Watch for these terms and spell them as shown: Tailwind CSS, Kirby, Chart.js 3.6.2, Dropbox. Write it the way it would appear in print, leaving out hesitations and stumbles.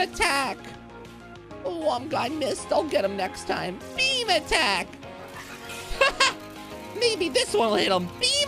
attack! Oh, I missed. I'll get him next time. Beam attack! Maybe this one will hit him. Beam